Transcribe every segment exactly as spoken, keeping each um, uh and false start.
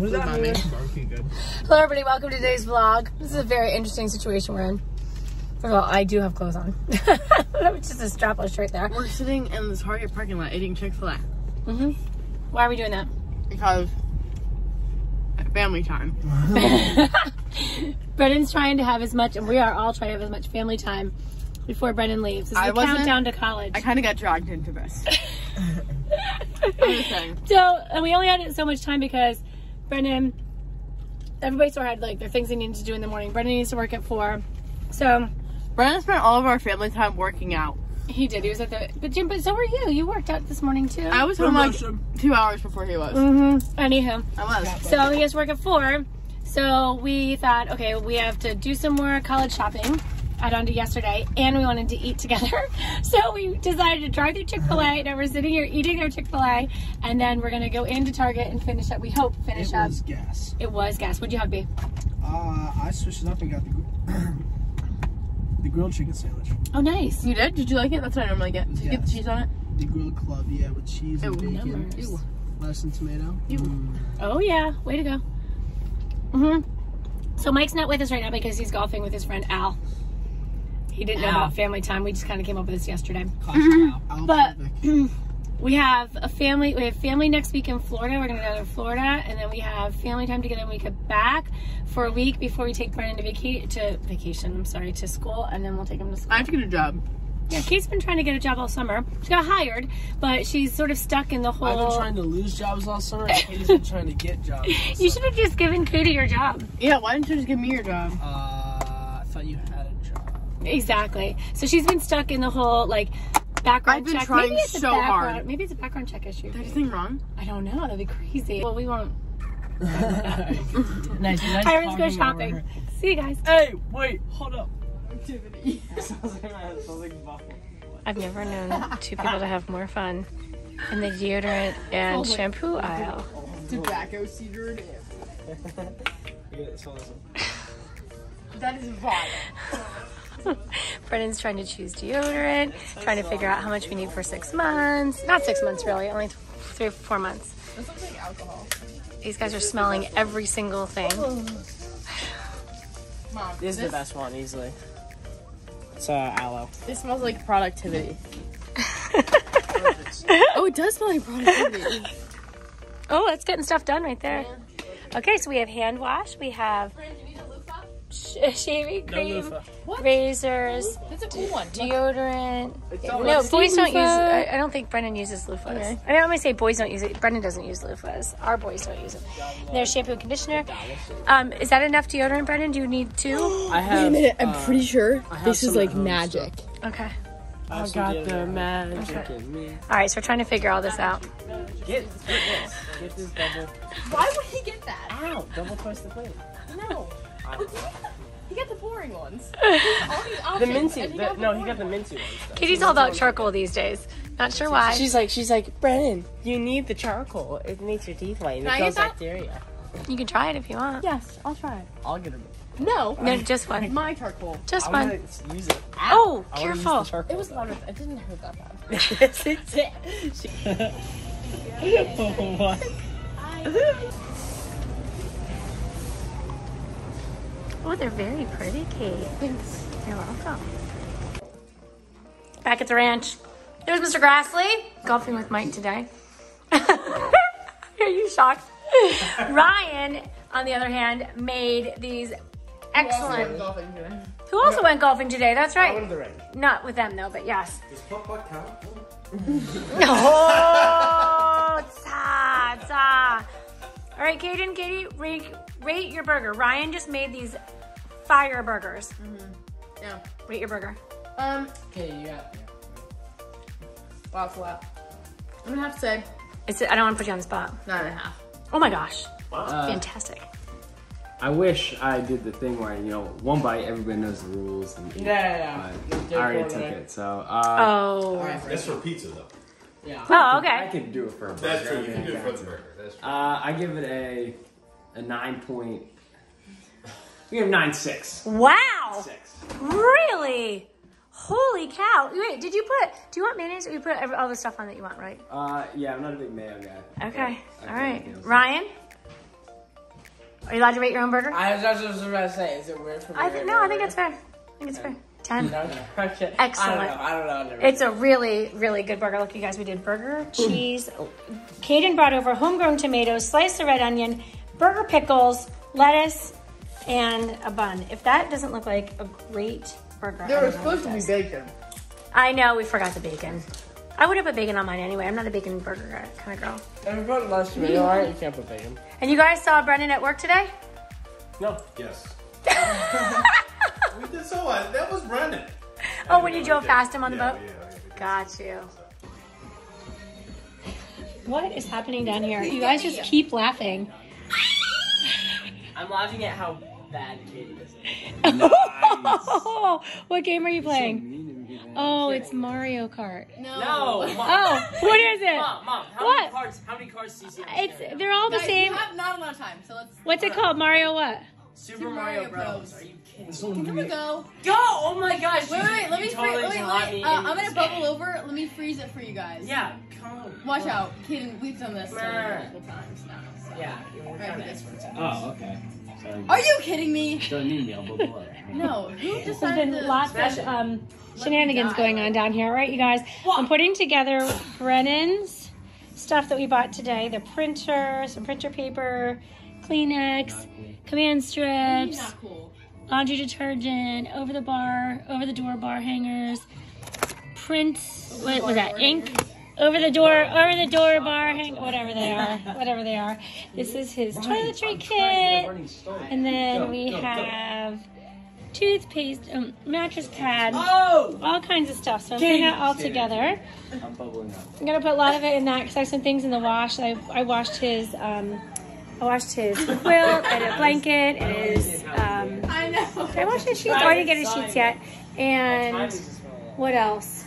Mm, food mommy. Hello everybody, welcome to today's vlog. This is a very interesting situation we're in. First of all, I do have clothes on. It's just a strapless shirt there. We're sitting in the Target parking lot eating Chick-fil-A. Mm-hmm. Why are we doing that? Because family time. Brennan's trying to have as much, and we are all trying to have as much family time before Brennan leaves. This is I the countdown to college. I kind of got dragged into this. So, and we only had so much time because Brennan, everybody sort of had like their things they needed to do in the morning. Brennan needs to work at four. So, Brennan spent all of our family time working out. He did. He was at the, but Jim, but so were you. You worked out this morning too. I was home like two hours before he was. Mm-hmm. Anywho. I was. So he has to work at four. So we thought, okay, we have to do some more college shopping. Add on to yesterday, and we wanted to eat together. So we decided to drive through Chick-fil-A, and we're sitting here eating our Chick-fil-A, and then we're gonna go into Target and finish up. We hope finish it up. It was gas. It was gas. What'd you have, B? Uh, I switched it up and got the the grilled chicken sandwich. Oh, nice. You did? Did you like it? That's what I normally get. Did yes. you get the cheese on it? The grilled club, yeah, with cheese and Ew, bacon, Ew. lettuce and tomato. Mm. Oh yeah, way to go. Mm-hmm. So Mike's not with us right now because he's golfing with his friend Al. He didn't know Ow. about family time. We just kind of came up with this yesterday. Mm-hmm. But we have a family. We have family next week in Florida. We're going to go to Florida, and then we have family time together. We get back for a week before we take Brennan to vaca to vacation. I'm sorry, to school, and then we'll take him to school. I have to get a job. Yeah, Kate's been trying to get a job all summer. She got hired, but she's sort of stuck in the whole. I've been trying to lose jobs all summer, and Katie's been trying to get jobs. All you should have just given Katie your job. Yeah, why didn't you just give me your job? Uh, I thought you had a job. Exactly. So she's been stuck in the whole like background check. I've been trying maybe it's so hard. Maybe it's a background check issue. Is there anything wrong? I don't know. That'd be crazy. Well, we won't. nice. nice All right, let's go shopping. See you guys. Hey, wait, hold up. Activity. I've never known two people to have more fun in the deodorant and oh, shampoo like, aisle. Oh, tobacco, cedar, and amber. That is vile. Brennan's trying to choose deodorant, so trying to figure out how much we need for six months. Not six months, really. Only th three or four months. That sounds like alcohol. These guys are smelling every single thing. Mom, this is the best one, easily. It's uh, aloe. This smells like productivity. Oh, it does smell like productivity. Oh, it's getting stuff done right there. Yeah. Okay, so we have hand wash. We have... shaving cream, no razors, that's a cool one. Deodorant. No, boys don't use. I, I don't think Brennan uses loofahs. Okay. I mean, I'm gonna say boys don't use it. Brennan doesn't use loofahs. Our boys don't use them. There's shampoo and conditioner. Um, is that enough deodorant, Brennan? Do you need two? I have. Wait a minute. I'm uh, pretty sure this is like magic. Stuff. Okay. I, I got the magic okay. in me. All right, so we're trying to figure all this out. Get, get this. Get this double. Why would he get that? Ow! Double twist the plate. No. He got the boring ones. All the minty, he the, the no, he got the minty ones. Though. Katie's all about charcoal these days. Not sure why. She's like, she's like, Brennan, you need the charcoal. It makes your teeth white. It kills bacteria. You can try it if you want. Yes, I'll try it. I'll get a bit. No, no, just one. My charcoal. Just one. Use it. Ow, oh, careful! It was loud. It didn't hurt that bad. Yes, it did. Oh, what? Oh, they're very pretty, Kate. Thanks. You're welcome. Back at the ranch. There's Mister Grassley. Golfing with Mike today. Are you shocked? Ryan, on the other hand, made these excellent... Who also went golfing today? Who also went golfing today, that's right. I went to the ranch. Not with them, though, but yes. Is Pop-Pop count? Oh, ta, ta. All right, Caden, Katie, rate, rate your burger. Ryan just made these fire burgers. Mm-hmm. Yeah. Rate your burger. Um. Okay, you got it. Wow, flat. I'm gonna have to say. It's, I don't want to put you on the spot. Nine and a half. Oh my gosh. Wow. Uh, fantastic. I wish I did the thing where, you know, one bite, everybody knows the rules. And eat, yeah, yeah, yeah. I already took it, so. Uh, oh. Right, that's for pizza, though. Yeah. Oh, okay. I can do it for a burger. That's true. You can do it for the burger. That's true. Uh, I give it a a nine point. We have nine six. Wow. Six. Really? Holy cow! Wait, did you put? Do you want mayonnaise? Or you put all the stuff on that you want, right? Uh, yeah. I'm not a big mayo guy. Okay. All right. Ryan. Are you allowed to rate your own burger? I was just about to say, is it weird for me? I think, no, I think it's fair. I think it's fair. ten. Okay. Excellent. I don't know. I don't know. I it's a really, really good burger. Look, you guys, we did burger, cheese. Ooh. Caden brought over homegrown tomatoes, sliced the red onion, burger pickles, lettuce, and a bun. If that doesn't look like a great burger, there was supposed to be bacon. I know, we forgot the bacon. I would have put bacon on mine anyway. I'm not a bacon burger kind of girl. And we put less tomato on it, you can't put bacon. And you guys saw Brennan at work today? No. Yes. We did so much. That was Brennan. Oh, when you drove past him on the boat? Yeah, yeah. Got you. What is happening down here? You guys just keep laughing. I'm laughing at how bad Katie is. Nice. Oh, what game are you playing? Oh, it's Mario Kart. No. no Mom. Oh, what is it? Mom, Mom, how what? many cards? How many cards do you see? It's they're all the guys, same. We have not a lot of time, so let's. What's it called? Mario what? Super, Super Mario, Mario Bros. Bros. Are you kidding? Can we go? Go! Oh my gosh! Wait, wait, wait. Let me totally freeze. Wait, wait, wait. Uh, I'm gonna bubble over. Let me freeze it for you guys. Yeah, come on. Watch oh. out, Caden. We've done this multiple times now. So. Yeah. We're right, this oh, okay. Sorry. Are you kidding me? Don't need me. I'll bubble over. No. Who decided to lots special. of um, shenanigans going on down here, right, you guys? What? I'm putting together Brennan's stuff that we bought today: the printer, some printer paper, Kleenex. Command strips, not cool. Laundry detergent, over the bar, over the door bar hangers, prints, what was that, ink, over the door, over the door bar hang, whatever they are, whatever they are. This is his toiletry kit, and then we have toothpaste, um, mattress pad, all kinds of stuff. So I'm putting that all together. I'm bubbling up. I'm gonna put a lot of it in that because I have some things in the wash. I I washed his. Um, I washed his quilt and a blanket and his, um, I know. I washed his sheets. Oh, I didn't get his sheets yet. And what else?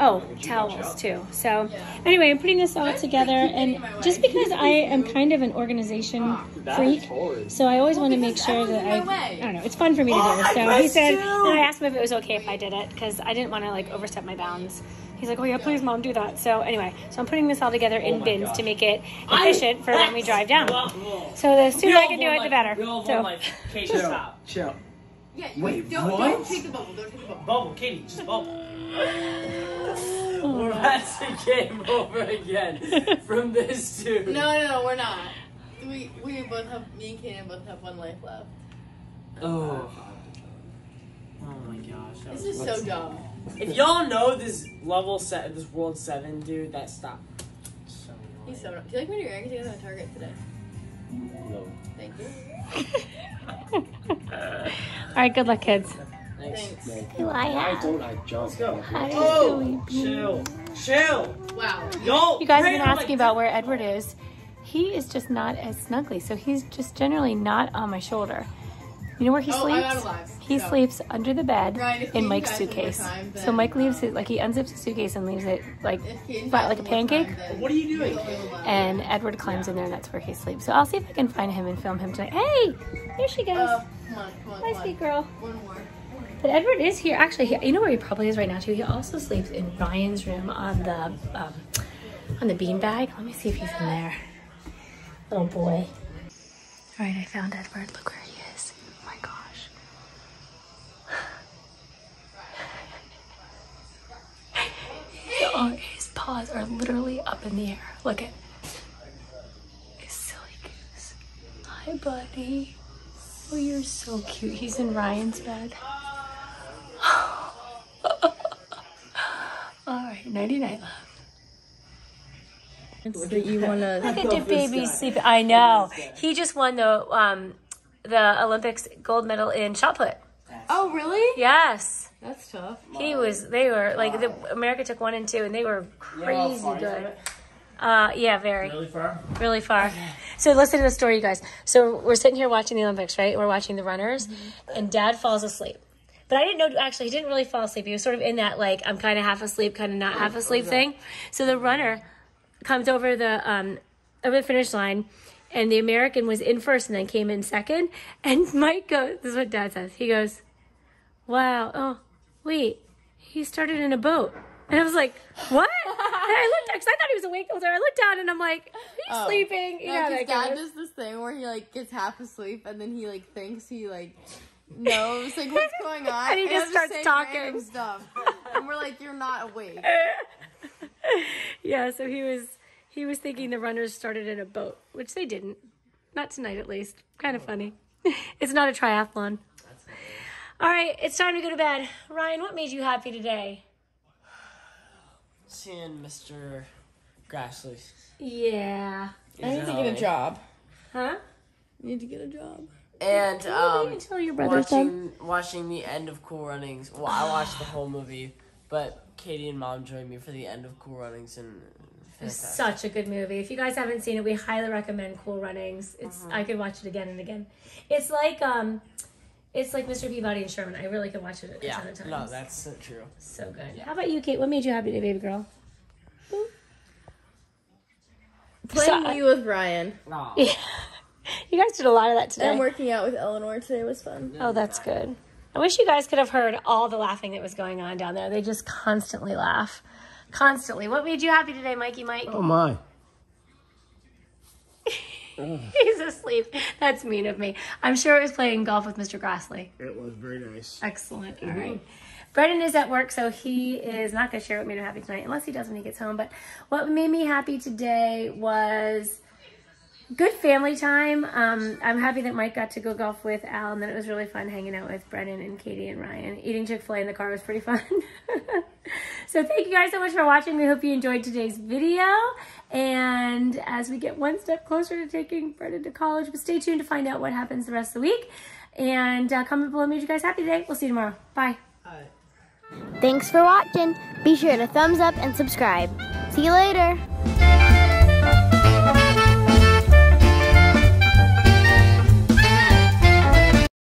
Oh, towels too. So anyway, I'm putting this all together, and just because I am kind of an organization freak, so I always want to make sure that I, I don't know, it's fun for me to do. So he said, and I asked him if it was okay if I did it because I didn't want to like overstep my bounds. He's like, oh yeah, please Mom, do that. So anyway, so I'm putting this all together in oh bins gosh. to make it efficient I, for when we drive down. So the sooner I can do it, life, the better. So. Life. Katie, chill, stop. Chill. Yeah, wait, don't, what? Don't take the bubble, don't take the bubble. Bubble, Katie, just bubble. We're at the game over again from this dude. No, no, no, we're not. We, we both have, me and Katie both have one life left. Oh. Oh my gosh. This is so dumb. If y'all know this level set, this world seven dude, that stopped. So He's so. Do you like me to rank together on Target today? No. Thank you. uh, All right. Good luck, kids. Thanks. Thanks. Do I have? Why don't I jump? Let's go. Oh, chill, chill. Wow. Yo. You guys have been asking about where Edward is. He is just not as snuggly, so he's just generally not on my shoulder. You know where he oh, sleeps? He no. sleeps under the bed right, in Mike's suitcase. Time, so Mike leaves it, like he unzips his suitcase and leaves it like flat like a pancake. Time, what are you doing? And Edward climbs yeah. in there and that's where he sleeps. So I'll see if I can find him and film him tonight. Hey, here she goes. Uh, come on, come on, Hi, come sweet on. girl. One more. But Edward is here. Actually, he, you know where he probably is right now too? He also sleeps in Ryan's room on the, um, on the beanbag. Let me see if he's in there. Little boy. All right, I found Edward. Look where he is. His paws are literally up in the air. Look at his silly goose. Hi, buddy. Oh, you're so cute. He's in Ryan's bed. All right, nighty night, love. But you wanna look at the baby sleeping. I know. He just won the um the Olympics gold medal in shot put. Oh, really? Yes. That's tough. He was, they were, like, the, America took one and two, and they were crazy yeah, good. Uh, yeah, very. Really far? Really far. Okay. So listen to the story, you guys. So we're sitting here watching the Olympics, right? We're watching the runners, mm-hmm. and Dad falls asleep. But I didn't know, actually, he didn't really fall asleep. He was sort of in that, like, I'm kind of half asleep, kind of not half asleep oh, thing. So the runner comes over the, um, over the finish line, and the American was in first and then came in second. And Mike goes, this is what Dad says. He goes, wow, oh. Wait, he started in a boat. And I was like, what? And I looked up because I thought he was awake. Older. I looked down and I'm like, he's oh. sleeping. You no, know, his dad does this thing where he like gets half asleep and then he like thinks he like knows like what's going on. And he just and starts just talking stuff. And we're like, you're not awake. Yeah. So he was he was thinking the runners started in a boat, which they didn't. Not tonight, at least. Kind of funny. It's not a triathlon. All right, it's time to go to bed. Ryan, what made you happy today? Seeing Mister Grassley. Yeah. He's I need to get a job. Huh? You need to get a job. And um, you tell your brother watching, watching the end of Cool Runnings. Well, I watched the whole movie, but Katie and Mom joined me for the end of Cool Runnings. And it's such a good movie. If you guys haven't seen it, we highly recommend Cool Runnings. It's mm-hmm. I could watch it again and again. It's like... um. It's like Mister Peabody and Sherman. I really could watch it a yeah, ton of times. No, that's so true. So good. Yeah. How about you, Kate? What made you happy today, baby girl? Boop. Playing so, you with Ryan. Aww. Yeah. You guys did a lot of that today. And working out with Eleanor today was fun. Oh, that's good. I wish you guys could have heard all the laughing that was going on down there. They just constantly laugh. Constantly. What made you happy today, Mikey Mike? Oh, my. He's asleep. That's mean of me. I'm sure it was playing golf with Mister Grassley. It was very nice. Excellent. All mm-hmm. right. Brennan is at work, so he is not going to share what made him happy tonight, unless he does when he gets home. But what made me happy today was good family time. Um, I'm happy that Mike got to go golf with Al, and then it was really fun hanging out with Brennan and Katie and Ryan. Eating Chick-fil-A in the car was pretty fun. So thank you guys so much for watching. We hope you enjoyed today's video. And as we get one step closer to taking Brennan to college, but stay tuned to find out what happens the rest of the week. And uh, comment below, made you guys happy today. We'll see you tomorrow. Bye. Bye. Thanks for watching. Be sure to thumbs up and subscribe. See you later.